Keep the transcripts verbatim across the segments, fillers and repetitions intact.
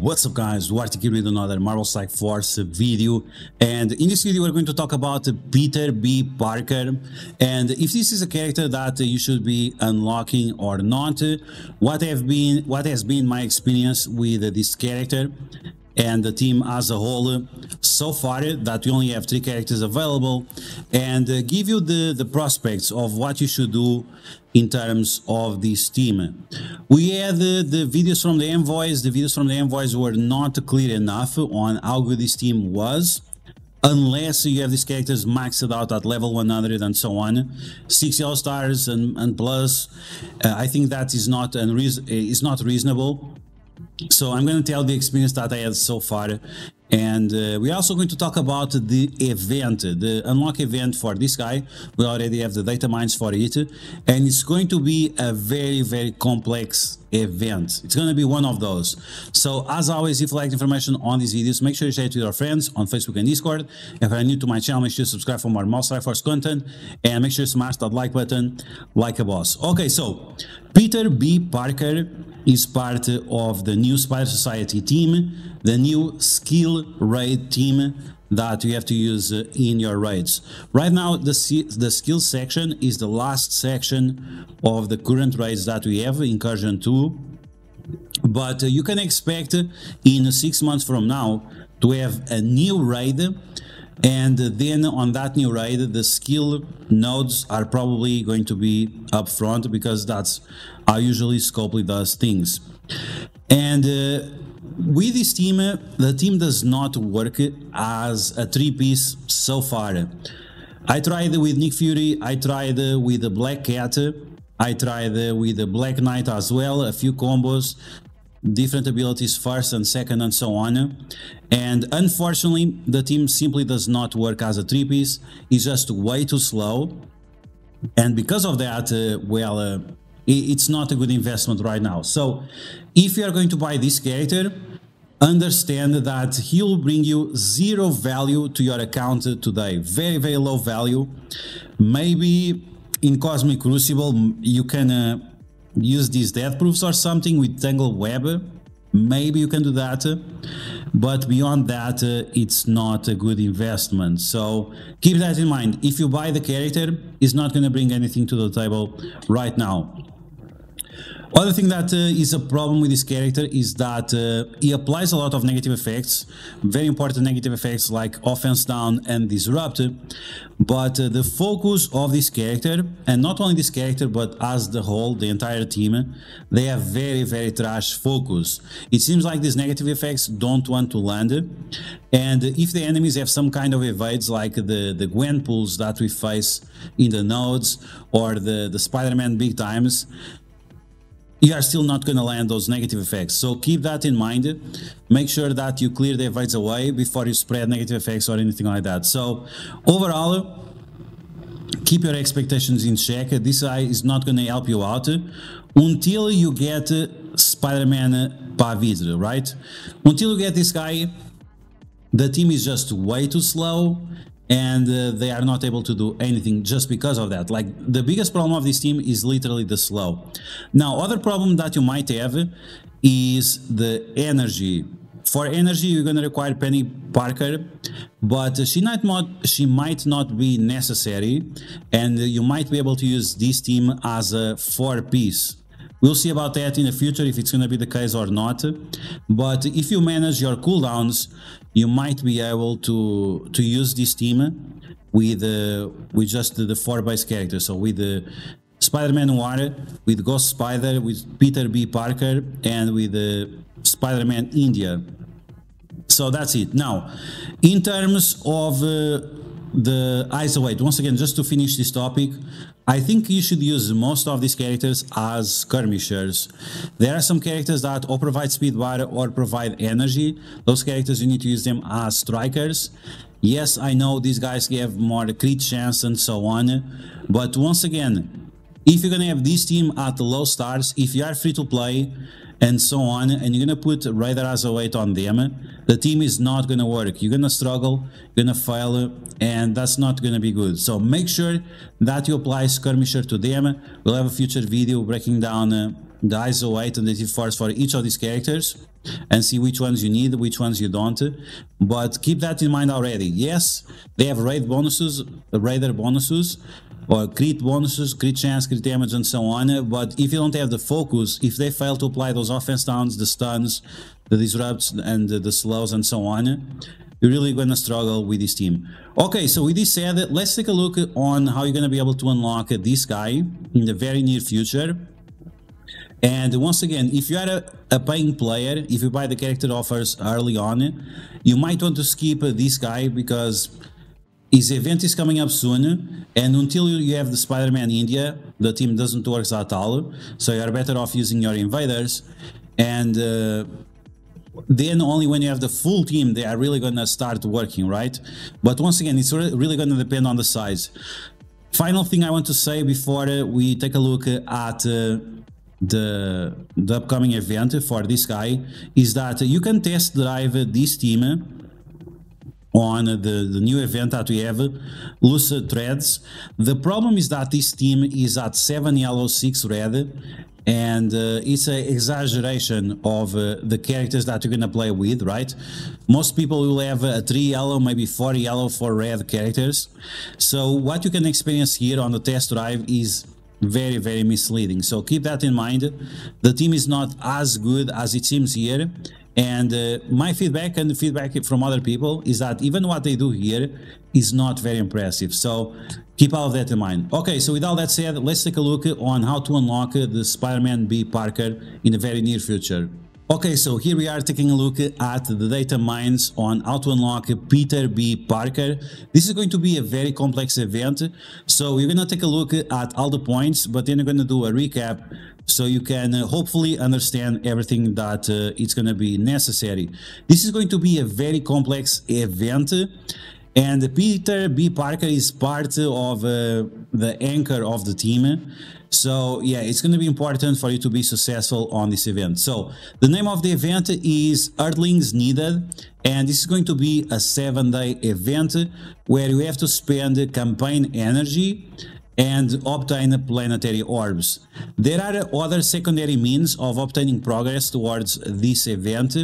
What's up guys, DuArktik here with another Marvel Strike Force video, and in this video we're going to talk about Peter B. Parker and if this is a character that you should be unlocking or not, what have been what has been my experience with this character and the team as a whole so far, that we only have three characters available, and give you the, the prospects of what you should do in terms of this team. We had the, the videos from the envoys. The videos from the envoys were not clear enough on how good this team was, unless you have these characters maxed out at level one hundred and so on, sixty all stars and, and plus. Uh, I think that is not, unreason is not reasonable. So I'm going to tell the experience that I had so far, and uh, we're also going to talk about the event, the unlock event for this guy. We already have the data mines for it, and it's going to be a very, very complex event. It's going to be one of those. So as always, if you like information on these videos, make sure you share it with your friends on Facebook and Discord. If you're new to my channel, make sure you subscribe for more Marvel Strike Force content, and make sure you smash that like button like a boss. Okay, so Peter B. Parker is part of the new Spider Society team, the new skill raid team that you have to use in your raids. Right now, the, the skill section is the last section of the current raids that we have, Incursion two. But you can expect in six months from now to have a new raid, and then on that new raid, the skill nodes are probably going to be up front, because that's how usually Scopley does things. And uh, with this team, the team does not work as a three-piece so far. I tried with Nick Fury, I tried with the Black Cat, I tried with the Black Knight as well, a few combos, different abilities first and second and so on, and unfortunately the team simply does not work as a three-piece. It's just way too slow, and because of that, uh, well, uh, it's not a good investment right now. So if you are going to buy this character, understand that he'll bring you zero value to your account today, very very low value. Maybe in Cosmic Crucible you can uh, use these death proofs or something with Tangle Web. Maybe you can do that, but beyond that, uh, it's not a good investment. So keep that in mind. If you buy the character, it's not going to bring anything to the table right now. Other thing that uh, is a problem with this character is that uh, he applies a lot of negative effects, very important negative effects like offense down and disrupt, but uh, the focus of this character, and not only this character but as the whole, the entire team, they have very very trash focus. It seems like these negative effects don't want to land, and if the enemies have some kind of evades like the, the Gwenpools that we face in the nodes, or the, the Spider-Man Big Times, you are still not going to land those negative effects. So keep that in mind. Make sure that you clear the evades away before you spread negative effects or anything like that. So overall, keep your expectations in check. This guy is not going to help you out until you get Spider-Man Pavitr, right? Until you get this guy, the team is just way too slow, and uh, they are not able to do anything just because of that. Like, the biggest problem of this team is literally the slow. Now, other problem that you might have is the energy. For energy, you're going to require Penny Parker, but she might not, she might not be necessary, and you might be able to use this team as a four-piece. We'll see about that in the future, if it's going to be the case or not. But if you manage your cooldowns, you might be able to to use this team with uh, with just the four base characters. So with the uh, Spider-Man Noir, with Ghost Spider, with Peter B. Parker, and with the uh, Spider-Man India. So that's it. Now, in terms of uh, the I S O eight, once again, just to finish this topic, I think you should use most of these characters as skirmishers. There are some characters that or provide speed bar or provide energy. Those characters, you need to use them as strikers. Yes, I know these guys give more crit chance and so on, but once again, if you're going to have this team at low stars, if you are free to play and so on, and you're going to put Raider as a weight on them, the team is not going to work. You're going to struggle, you're going to fail, and that's not going to be good. So make sure that you apply skirmisher to them. We'll have a future video breaking down uh, the I S O eight and the T force for each of these characters and see which ones you need, which ones you don't. But keep that in mind already. Yes, they have raid bonuses, raider bonuses, or crit bonuses, crit chance, crit damage, and so on. But if you don't have the focus, if they fail to apply those offense downs, the stuns, the disrupts, and the slows, and so on, you're really going to struggle with this team. Okay, so with this said, let's take a look on how you're going to be able to unlock this guy in the very near future. And once again, if you are a, a paying player, if you buy the character offers early on, you might want to skip this guy because his event is coming up soon, and until you have the Spider-Man India, the team doesn't work at all, so you're better off using your invaders. And uh, then only when you have the full team, they are really going to start working, right? But once again, it's re really going to depend on the size. Final thing I want to say before uh, we take a look at uh, the, the upcoming event for this guy is that you can test drive this team on the, the new event that we have, Lucid Threads. The problem is that this team is at seven yellow, six red, and uh, it's an exaggeration of uh, the characters that you're going to play with, right? Most people will have a three yellow, maybe four yellow, four red characters. So what you can experience here on the test drive is very, very misleading. So keep that in mind. The team is not as good as it seems here. And uh, my feedback and the feedback from other people is that even what they do here is not very impressive. So keep all of that in mind. Okay, so with all that said, let's take a look on how to unlock the Spider-Man B. Parker in the very near future. Okay, so here we are taking a look at the data mines on how to unlock Peter B. Parker. This is going to be a very complex event. So we're going to take a look at all the points, but then we're going to do a recap so you can hopefully understand everything that uh, it's going to be necessary. This is going to be a very complex event. And Peter B. Parker is part of uh, the anchor of the team. So, yeah, it's going to be important for you to be successful on this event. So, the name of the event is Earthlings Needed. And this is going to be a seven day event where you have to spend campaign energy and obtain planetary orbs. There are other secondary means of obtaining progress towards this event,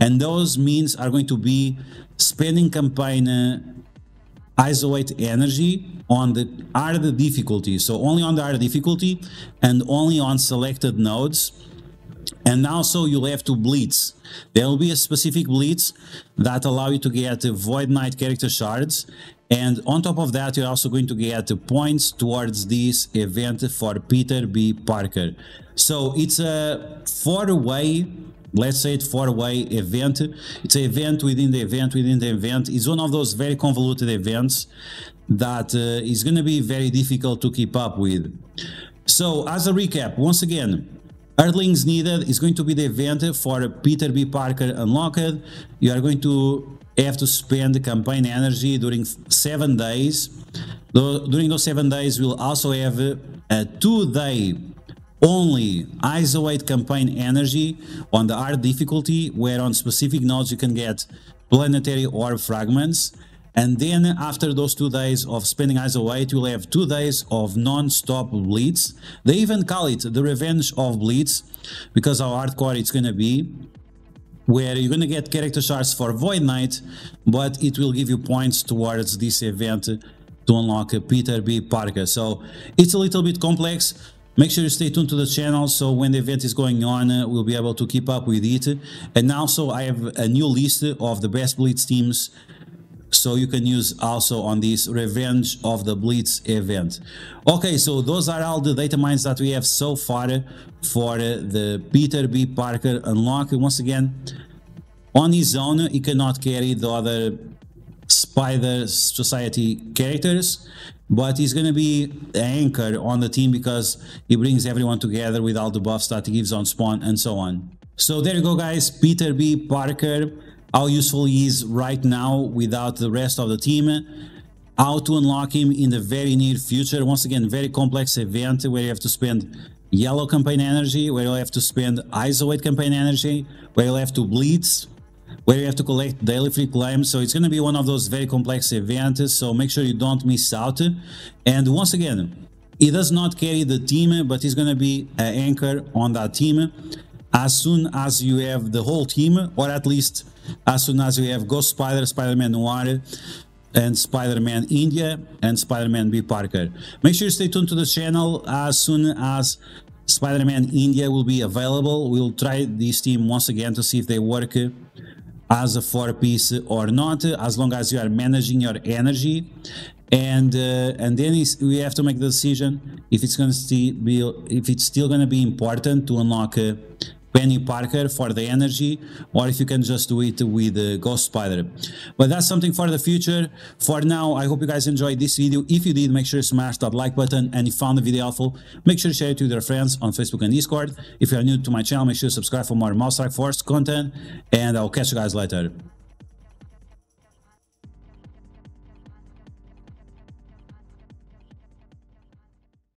and those means are going to be spending campaign uh, I S O eight energy on the hard difficulty, so only on the hard difficulty and only on selected nodes. And also you'll have to blitz. There will be a specific blitz that allow you to get Void Knight character shards. And on top of that, you're also going to get points towards this event for Peter B. Parker. So it's a four-way, let's say it four-way event. It's an event within the event within the event. It's one of those very convoluted events that uh, is going to be very difficult to keep up with. So as a recap, once again, Earthlings Needed is going to be the event for Peter B. Parker unlocked. You are going to have to spend campaign energy during seven days. During those seven days, we'll also have a two day only I S O eight campaign energy on the hard difficulty, where on specific nodes you can get planetary orb fragments. And then after those two days of spending I S O eight, you'll have two days of non-stop blitz. They even call it the revenge of blitz because how hardcore it's going to be, where you're going to get character shards for Void Knight, but it will give you points towards this event to unlock Peter B. Parker. So it's a little bit complex. Make sure you stay tuned to the channel so when the event is going on, uh, we'll be able to keep up with it. And also I have a new list of the best blitz teams, so you can use also on this Revenge of the Blitz event. Okay, so those are all the data mines that we have so far for the Peter B. Parker unlock. Once again, on his own, he cannot carry the other Spider Society characters, but he's going to be an anchor on the team because he brings everyone together with all the buffs that he gives on spawn and so on. So there you go, guys. Peter B. Parker, how useful he is right now without the rest of the team, how to unlock him in the very near future. Once again, very complex event where you have to spend yellow campaign energy, where you'll have to spend I S O eight campaign energy, where you'll have to blitz, where you have to collect daily free claims. So it's going to be one of those very complex events, so make sure you don't miss out. And once again, He does not carry the team, but he's going to be an anchor on that team. As soon as you have the whole team, or at least as soon as you have Ghost Spider, Spider-Man Noir, and Spider-Man India, and Spider-Man B. Parker. Make sure you stay tuned to the channel. As soon as Spider-Man India will be available, we'll try this team once again to see if they work as a four-piece or not, as long as you are managing your energy. And uh, and then we have to make the decision if it's going to be if it's still going to be important to unlock uh, Penny Parker for the energy, or if you can just do it with uh, Ghost Spider. But that's something for the future. For now, I hope you guys enjoyed this video. If you did, make sure you smash that like button. And if you found the video helpful, make sure to share it with your friends on Facebook and Discord. If you are new to my channel, make sure you subscribe for more Marvel Strike Force content. And I'll catch you guys later.